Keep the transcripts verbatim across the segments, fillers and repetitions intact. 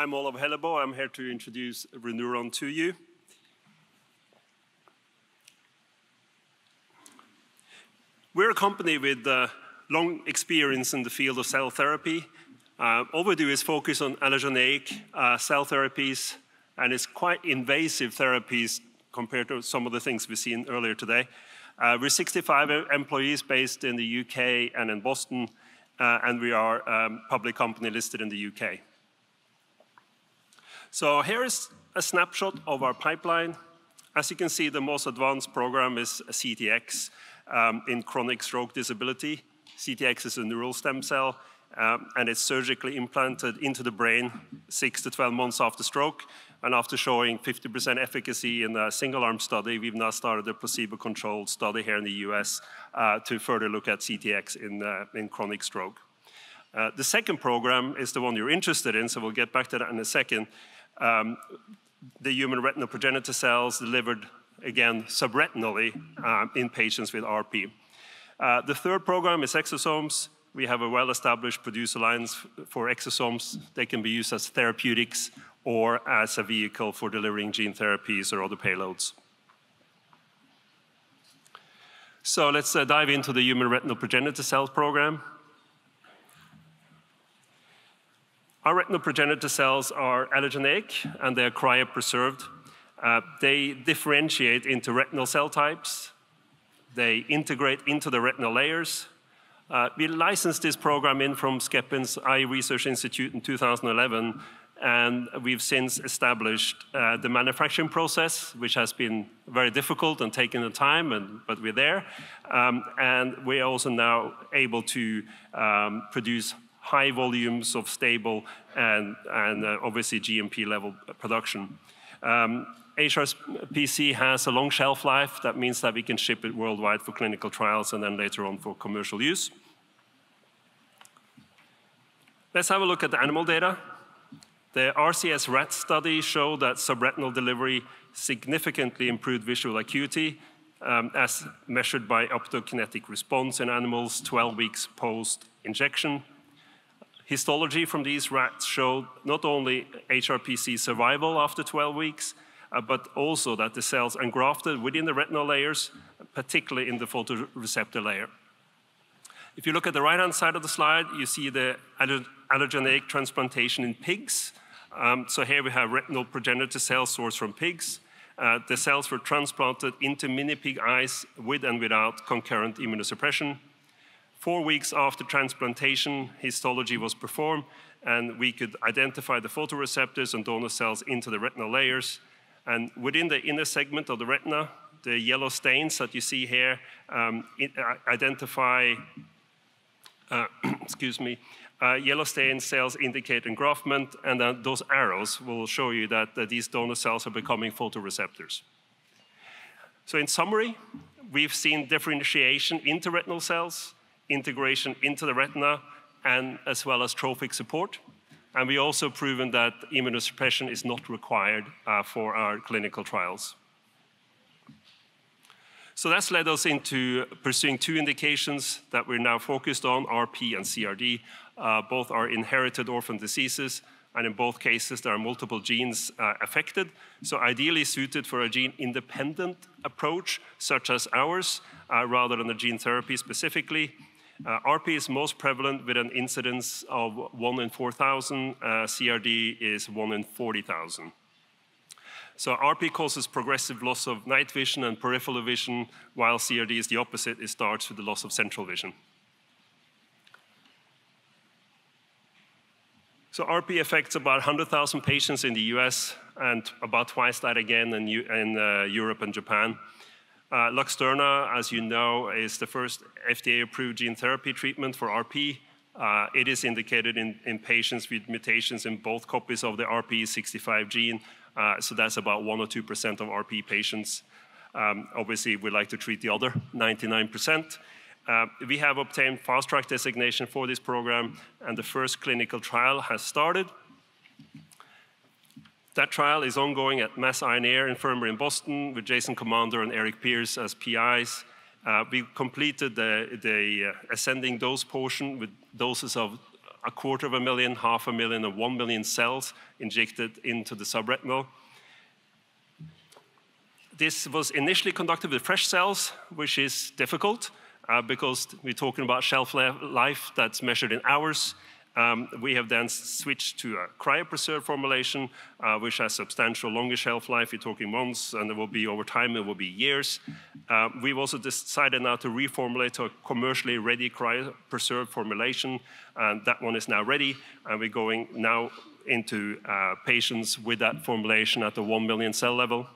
I'm Olav Hellebo. I'm here to introduce ReNeuron to you. We're a company with uh, long experience in the field of cell therapy. Uh, all we do is focus on allogeneic uh, cell therapies, and it's quite invasive therapies compared to some of the things we've seen earlier today. Uh, we're sixty-five employees based in the U K and in Boston, uh, and we are a um, public company listed in the U K. So here is a snapshot of our pipeline. As you can see, the most advanced program is C T X um, in chronic stroke disability. C T X is a neural stem cell, um, and it's surgically implanted into the brain six to twelve months after stroke. And after showing fifty percent efficacy in a single-arm study, we've now started a placebo-controlled study here in the U S uh, to further look at C T X in, uh, in chronic stroke. Uh, the second program is the one you're interested in, so we'll get back to that in a second. Um, the human retinal progenitor cells delivered, again, subretinally um, in patients with R P. Uh, the third program is exosomes. We have a well-established producer lines for exosomes. They can be used as therapeutics or as a vehicle for delivering gene therapies or other payloads. So let's uh, dive into the human retinal progenitor cell program. Our retinal progenitor cells are allogeneic, and they are cryopreserved. Uh, they differentiate into retinal cell types. They integrate into the retinal layers. Uh, we licensed this program in from Skepin's Eye Research Institute in two thousand eleven, and we've since established uh, the manufacturing process, which has been very difficult and taken the time, and, but we're there. Um, and we're also now able to um, produce high volumes of stable and, and uh, obviously G M P-level production. Um, H R P C has a long shelf life. That means that we can ship it worldwide for clinical trials and then later on for commercial use. Let's have a look at the animal data. The R C S RAT study showed that subretinal delivery significantly improved visual acuity um, as measured by optokinetic response in animals twelve weeks post-injection. Histology from these rats showed not only H R P C survival after twelve weeks, Uh, but also that the cells engrafted within the retinal layers, particularly in the photoreceptor layer. If you look at the right-hand side of the slide, you see the allogeneic transplantation in pigs. Um, so here we have retinal progenitor cells sourced from pigs. Uh, the cells were transplanted into mini pig eyes with and without concurrent immunosuppression. Four weeks after transplantation, histology was performed, and we could identify the photoreceptors and donor cells into the retinal layers. And within the inner segment of the retina, the yellow stains that you see here um, identify, uh, excuse me, uh, yellow stain cells indicate engraftment, and uh, those arrows will show you that uh, these donor cells are becoming photoreceptors. So in summary, we've seen differentiation into retinal cells, integration into the retina, and as well as trophic support. And we also proven that immunosuppression is not required uh, for our clinical trials. So that's led us into pursuing two indications that we're now focused on, R P and C R D. Uh, both are inherited orphan diseases, and in both cases, there are multiple genes uh, affected. So ideally suited for a gene-independent approach, such as ours, uh, rather than a gene therapy specifically. Uh, R P is most prevalent with an incidence of one in four thousand. Uh, C R D is one in forty thousand. So R P causes progressive loss of night vision and peripheral vision, while C R D is the opposite. It starts with the loss of central vision. So R P affects about one hundred thousand patients in the U S and about twice that again in, U in uh, Europe and Japan. Uh, Luxturna, as you know, is the first F D A-approved gene therapy treatment for R P. Uh, it is indicated in, in patients with mutations in both copies of the R P E sixty-five gene, uh, so that's about one or two percent of R P patients. Um, obviously, we like to treat the other, ninety-nine percent. Uh, we have obtained fast-track designation for this program, and the first clinical trial has started. That trial is ongoing at Mass Eye and Ear Infirmary in Boston with Jason Commander and Eric Pierce as P Is. Uh, we completed the, the ascending dose portion with doses of a quarter of a million, half a million, or one million cells injected into the subretinal. This was initially conducted with fresh cells, which is difficult uh, because we're talking about shelf life that's measured in hours. Um, we have then switched to a cryopreserved formulation, uh, which has substantial longer shelf life. You're talking months, and it will be over time, it will be years. Uh, we've also decided now to reformulate to a commercially ready cryopreserved formulation, and that one is now ready, and we're going now into uh, patients with that formulation at the one million cell level.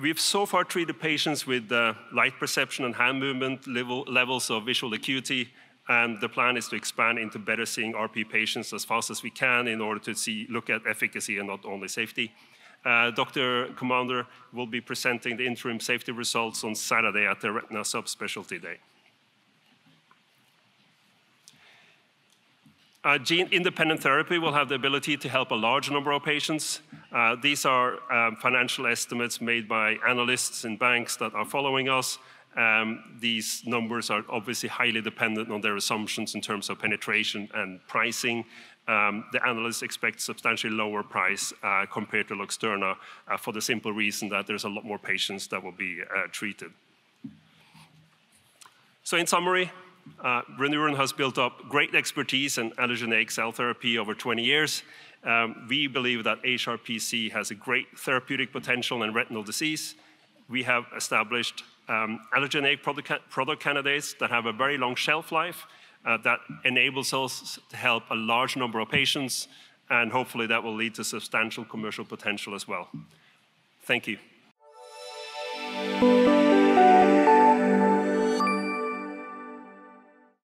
We've so far treated patients with uh, light perception and hand movement, level, levels of visual acuity, and the plan is to expand into better seeing R P patients as fast as we can in order to see, look at efficacy and not only safety. Uh, Doctor Commander will be presenting the interim safety results on Saturday at the Retina Subspecialty Day. Uh, Gene-independent therapy will have the ability to help a large number of patients. Uh, these are um, financial estimates made by analysts and banks that are following us. Um, these numbers are obviously highly dependent on their assumptions in terms of penetration and pricing. Um, the analysts expect substantially lower price uh, compared to Luxturna uh, for the simple reason that there's a lot more patients that will be uh, treated. So in summary, uh, ReNeuron has built up great expertise in allogeneic cell therapy over twenty years. Um, we believe that H R P C has a great therapeutic potential in retinal disease. We have established Um, allogeneic product, product candidates that have a very long shelf life uh, that enables us to help a large number of patients, and hopefully that will lead to substantial commercial potential as well. Thank you.